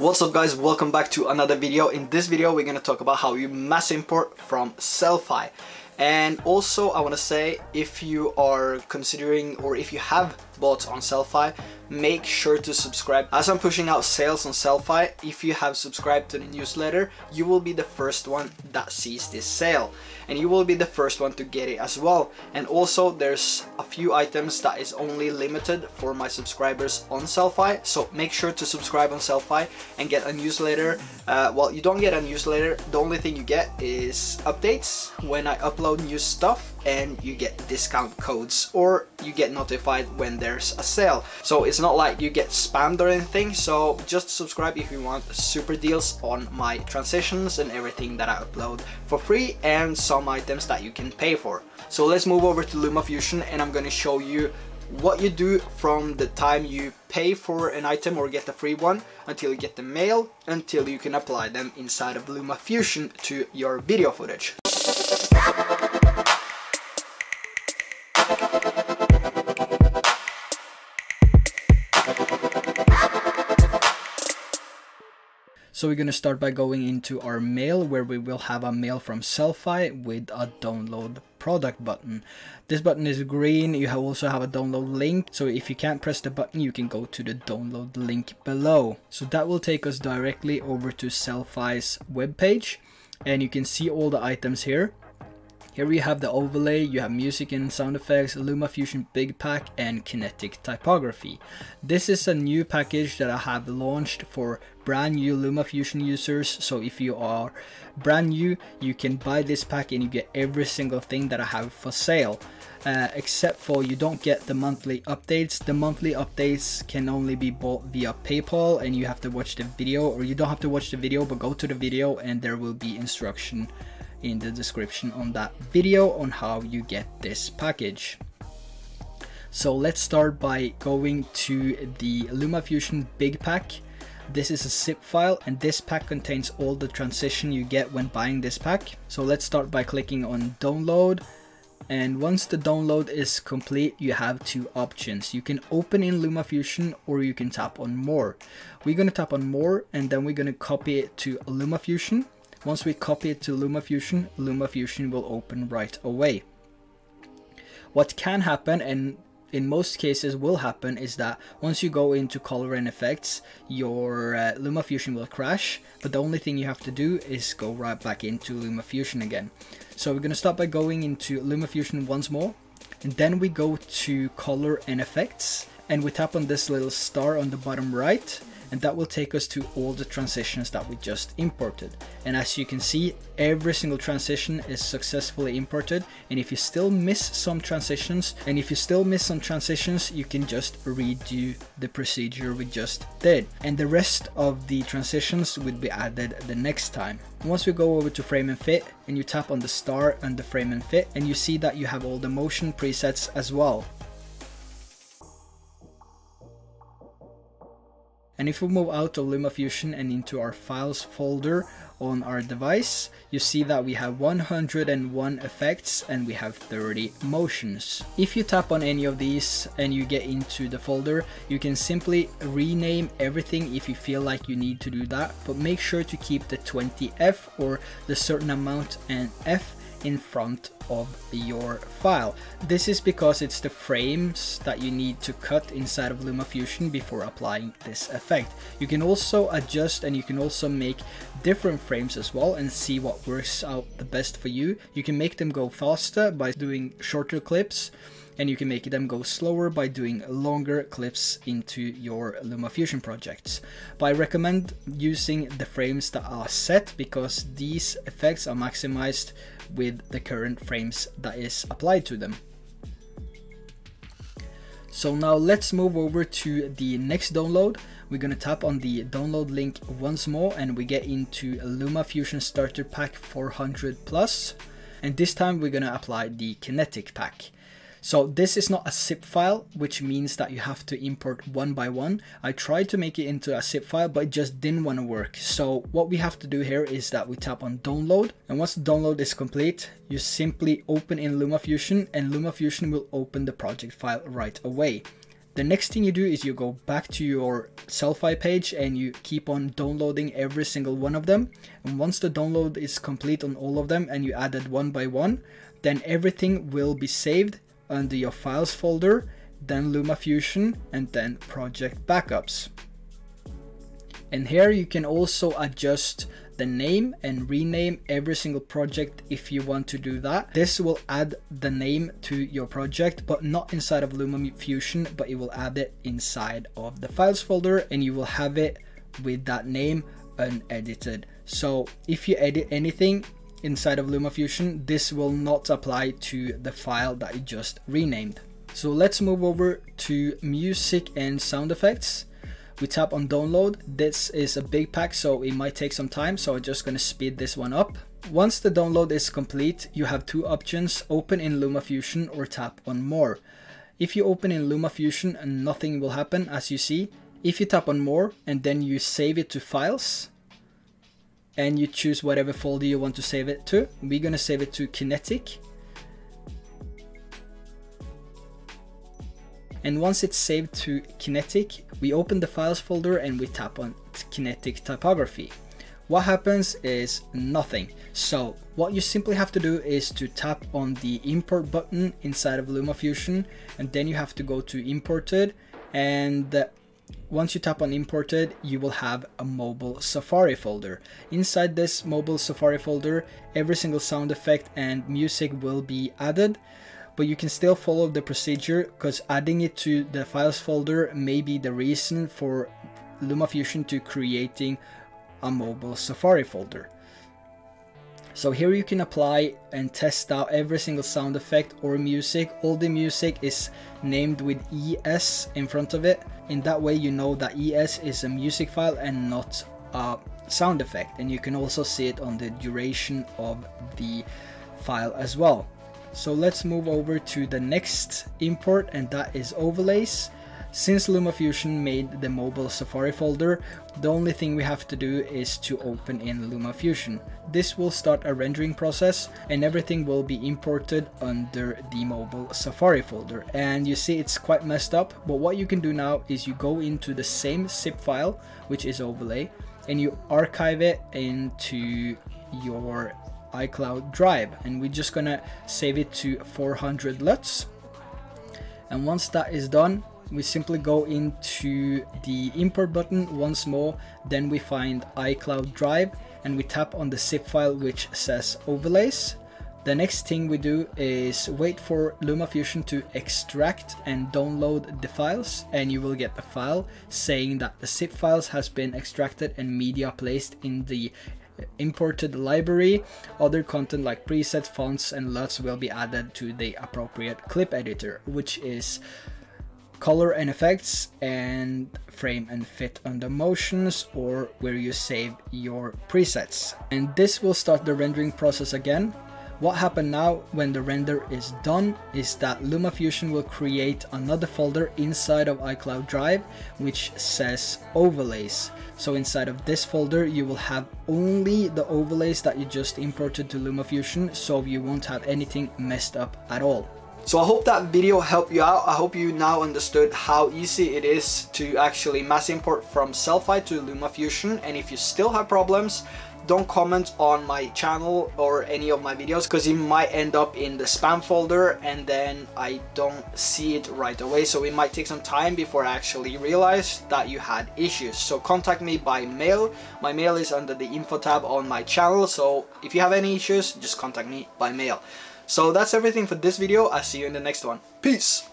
What's up guys, welcome back to another video. In this video we're gonna talk about how you mass import from Sellfy. And also I want to say, if you are considering or if you have bought on Sellfy, make sure to subscribe. As I'm pushing out sales on Sellfy, if you have subscribed to the newsletter, you will be the first one that sees this sale and you will be the first one to get it as well. And also there's a few items that is only limited for my subscribers on Sellfy, so make sure to subscribe on Sellfy and get a newsletter. Well, you don't get a newsletter, the only thing you get is updates when I upload new stuff, and you get discount codes or you get notified when there's a sale. So it's not like you get spammed or anything, so just subscribe if you want super deals on my transitions and everything that I upload for free, and some items that you can pay for. So let's move over to LumaFusion and I'm going to show you what you do from the time you pay for an item or get a free one until you get the mail, until you can apply them inside of LumaFusion to your video footage. So we're going to start by going into our mail, where we will have a mail from Sellfy with a download product button. This button is green. You also have a download link, so if you can't press the button you can go to the download link below. So that will take us directly over to Sellfy's webpage, and you can see all the items here. Here we have the overlay, you have music and sound effects, LumaFusion Big Pack and Kinetic Typography. This is a new package that I have launched for brand new LumaFusion users, so if you are brand new you can buy this pack and you get every single thing that I have for sale. Except for you don't get the monthly updates. The monthly updates can only be bought via PayPal, and you have to watch the video, or you don't have to watch the video but go to the video and there will be instruction in the description on that video on how you get this package. So let's start by going to the LumaFusion Big Pack. This is a zip file, and this pack contains all the transition you get when buying this pack. So let's start by clicking on download, and once the download is complete you have two options. You can open in LumaFusion or you can tap on more. We're going to tap on more, and then we're going to copy it to LumaFusion. Once we copy it to LumaFusion, LumaFusion will open right away. What can happen, and in most cases will happen, is that once you go into color and effects, your LumaFusion will crash, but the only thing you have to do is go right back into LumaFusion again. So we're going to start by going into LumaFusion once more, and then we go to color and effects, and we tap on this little star on the bottom right, and that will take us to all the transitions that we just imported. And as you can see, every single transition is successfully imported, and if you still miss some transitions you can just redo the procedure we just did, and the rest of the transitions would be added the next time. Once we go over to frame and fit, and you tap on the star under frame and fit, and you see that you have all the motion presets as well. And if we move out of LumaFusion and into our files folder on our device, you see that we have 101 effects and we have 30 motions. If you tap on any of these and you get into the folder, you can simply rename everything if you feel like you need to do that, but make sure to keep the 20F or the certain amount and F in front of your file. This is because it's the frames that you need to cut inside of LumaFusion before applying this effect. You can also adjust, and you can also make different frames as well and see what works out the best for you. You can make them go faster by doing shorter clips, and you can make them go slower by doing longer clips into your LumaFusion projects. But I recommend using the frames that are set, because these effects are maximized with the current frames that is applied to them. So now let's move over to the next download. We're going to tap on the download link once more, and we get into LumaFusion Starter Pack 400+, and this time we're going to apply the Kinetic Pack. So this is not a zip file, which means that you have to import one by one. I tried to make it into a zip file, but it just didn't want to work. So what we have to do here is that we tap on download, and once the download is complete, you simply open in LumaFusion and LumaFusion will open the project file right away. The next thing you do is you go back to your Sellfy page and you keep on downloading every single one of them. And once the download is complete on all of them and you add it one by one, then everything will be saved under your files folder, then LumaFusion, and then project backups. And here you can also adjust the name and rename every single project if you want to do that. This will add the name to your project, but not inside of LumaFusion, but it will add it inside of the files folder and you will have it with that name unedited. So if you edit anything inside of LumaFusion, this will not apply to the file that you just renamed. So let's move over to music and sound effects. We tap on download. This is a big pack, so it might take some time, so I'm just going to speed this one up. Once the download is complete, you have two options: open in LumaFusion or tap on more. If you open in LumaFusion, nothing will happen, as you see. If you tap on more and then you save it to files and you choose whatever folder you want to save it to, we're going to save it to Kinetic. And once it's saved to Kinetic, we open the files folder and we tap on Kinetic typography. What happens is nothing. So what you simply have to do is to tap on the import button inside of LumaFusion, and then you have to go to imported. And once you tap on imported, you will have a mobile Safari folder. Inside this mobile Safari folder, every single sound effect and music will be added. But you can still follow the procedure, because adding it to the files folder may be the reason for LumaFusion to creating a mobile Safari folder. So here you can apply and test out every single sound effect or music. All the music is named with ES in front of it. In that way you know that ES is a music file and not a sound effect. And you can also see it on the duration of the file as well. So let's move over to the next import, and that is overlays. Since LumaFusion made the mobile Safari folder, the only thing we have to do is to open in LumaFusion. This will start a rendering process and everything will be imported under the mobile Safari folder. And you see it's quite messed up, but what you can do now is you go into the same zip file, which is overlay, and you archive it into your iCloud Drive, and we're just gonna save it to 400 LUTs. And once that is done, we simply go into the import button once more, then we find iCloud Drive and we tap on the zip file which says overlays. The next thing we do is wait for LumaFusion to extract and download the files, and you will get the file saying that the zip files has been extracted and media placed in the imported library. Other content like presets, fonts, and LUTs will be added to the appropriate clip editor, which is color and effects and frame and fit under motions, or where you save your presets. And this will start the rendering process again. What happened now when the render is done is that LumaFusion will create another folder inside of iCloud Drive which says overlays. So inside of this folder you will have only the overlays that you just imported to LumaFusion, so you won't have anything messed up at all. So I hope that video helped you out. I hope you now understood how easy it is to actually mass import from Sellfy to LumaFusion. And if you still have problems, don't comment on my channel or any of my videos, because it might end up in the spam folder and then I don't see it right away. So it might take some time before I actually realize that you had issues. So contact me by mail. My mail is under the info tab on my channel. So if you have any issues, just contact me by mail. So that's everything for this video. I'll see you in the next one. Peace!